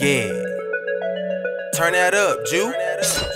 Yeah. Turn that up, Jew.